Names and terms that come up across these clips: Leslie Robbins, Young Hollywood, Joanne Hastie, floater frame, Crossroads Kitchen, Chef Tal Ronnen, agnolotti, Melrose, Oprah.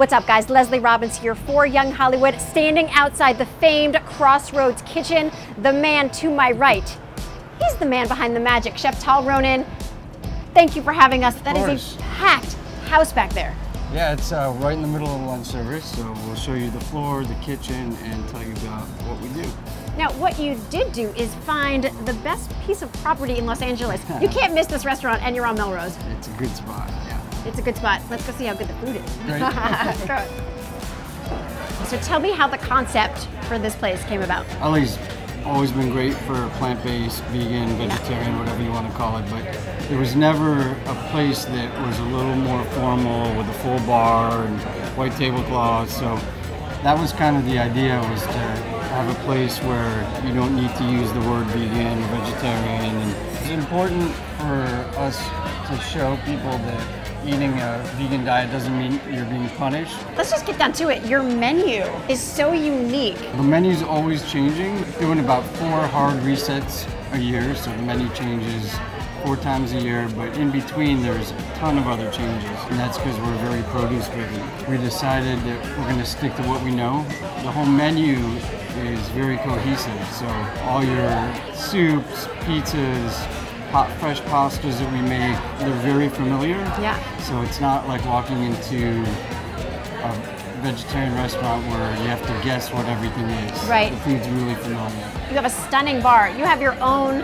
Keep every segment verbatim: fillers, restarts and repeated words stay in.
What's up, guys? Leslie Robbins here for Young Hollywood, standing outside the famed Crossroads Kitchen. The man to my right, he's the man behind the magic, Chef Tal Ronnen. Thank you for having us. That is a packed house back there. Yeah, it's uh, right in the middle of lunch service, so we'll show you the floor, the kitchen, and tell you about what we do. Now, what you did do is find the best piece of property in Los Angeles. You can't miss this restaurant, and you're on Melrose. It's a good spot, yeah. It's a good spot. Let's go see how good the food is. Great. So tell me how the concept for this place came about. Ellie's always been great for plant-based, vegan, vegetarian, whatever you want to call it, but there was never a place that was a little more formal with a full bar and white tablecloth. So that was kind of the idea, was to have a place where you don't need to use the word vegan or vegetarian. And it's important for us to show people that eating a vegan diet doesn't mean you're being punished. Let's just get down to it. Your menu is so unique. The menu's always changing. We're doing about four hard resets a year, so the menu changes four times a year, but in between there's a ton of other changes, and that's because we're very produce driven. We decided that we're going to stick to what we know. The whole menu is very cohesive, so all your soups, pizzas, Hot, fresh pastas that we make, they're very familiar. Yeah. So it's not like walking into a vegetarian restaurant where you have to guess what everything is. Right. The food's really familiar. You have a stunning bar. You have your own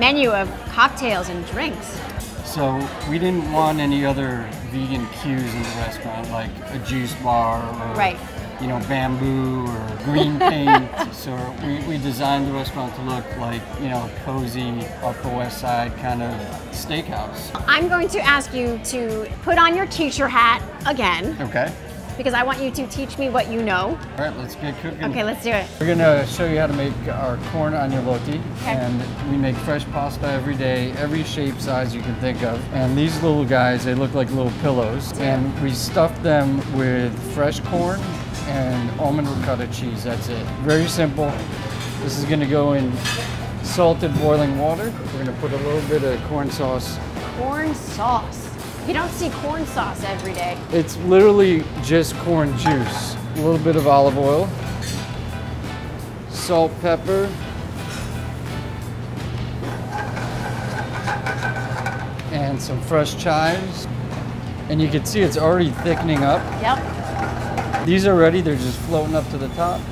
menu of cocktails and drinks. So we didn't want any other vegan cues in the restaurant, like a juice bar or right. you know, bamboo or green paint. So we, we designed the restaurant to look like, you know, cozy, Upper West Side kind of steakhouse. I'm going to ask you to put on your teacher hat again. Okay. Because I want you to teach me what you know. All right, let's get cooking. Okay, let's do it. We're gonna show you how to make our corn agnolotti. Okay. And we make fresh pasta every day, every shape, size you can think of. And these little guys, they look like little pillows. And we stuff them with fresh corn and almond ricotta cheese, that's it. Very simple. This is gonna go in salted boiling water. We're gonna put a little bit of corn sauce. Corn sauce. You don't see corn sauce every day. It's literally just corn juice. A little bit of olive oil, salt, pepper, and some fresh chives. And you can see it's already thickening up. Yep. These are ready, they're just floating up to the top.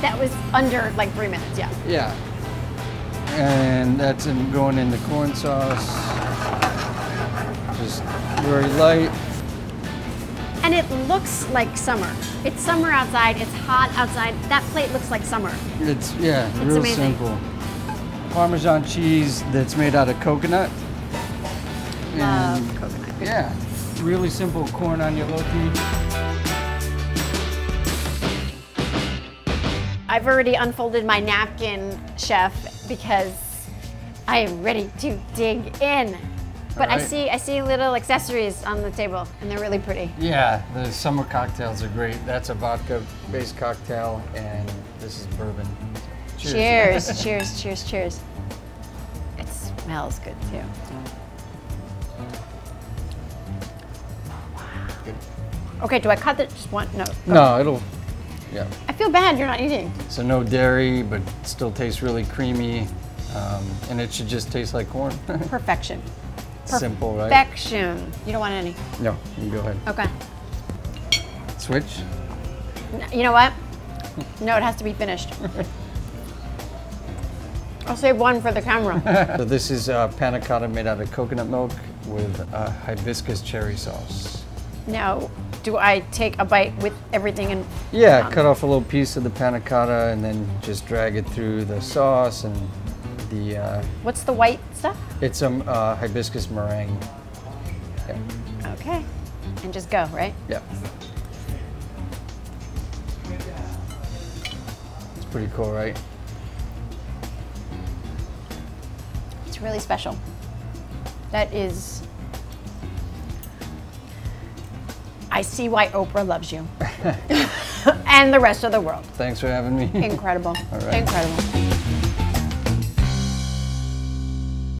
That was under like three minutes, yeah. Yeah. And that's in, going in the corn sauce. Just very light. And it looks like summer. It's summer outside, it's hot outside. That plate looks like summer. It's, yeah, it's real amazing. Simple. Parmesan cheese that's made out of coconut. Love and, coconut. Yeah. Really simple corn agnolotti. I've already unfolded my napkin, Chef, because I am ready to dig in. But right. I see I see little accessories on the table, and they're really pretty. Yeah, the summer cocktails are great. That's a vodka-based cocktail, and this is bourbon. Cheers. Cheers, cheers, cheers, cheers. It smells good, too. Okay, do I cut it? Just one? No. No, it'll, yeah. I feel bad you're not eating. So no dairy, but still tastes really creamy. Um, and it should just taste like corn. Perfection. Simple, right? Perfection. You don't want any? No, you go ahead. Okay. Switch? You know what? No, it has to be finished. I'll save one for the camera. So this is uh, panna cotta made out of coconut milk with uh, hibiscus cherry sauce. Now, do I take a bite with everything and? Yeah, um, cut off a little piece of the panna cotta and then just drag it through the sauce and the. Uh, What's the white stuff? It's some uh, hibiscus meringue. Yeah. Okay, and just go, right? Yeah. It's pretty cool, right? It's really special. That is. I see why Oprah loves you and the rest of the world. Thanks for having me. Incredible. All right. Incredible.